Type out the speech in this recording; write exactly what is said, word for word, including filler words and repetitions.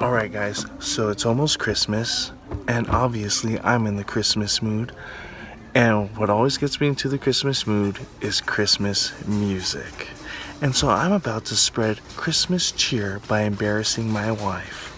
Alright guys, so it's almost Christmas, and obviously I'm in the Christmas mood, and what always gets me into the Christmas mood is Christmas music. And so I'm about to spread Christmas cheer by embarrassing my wife.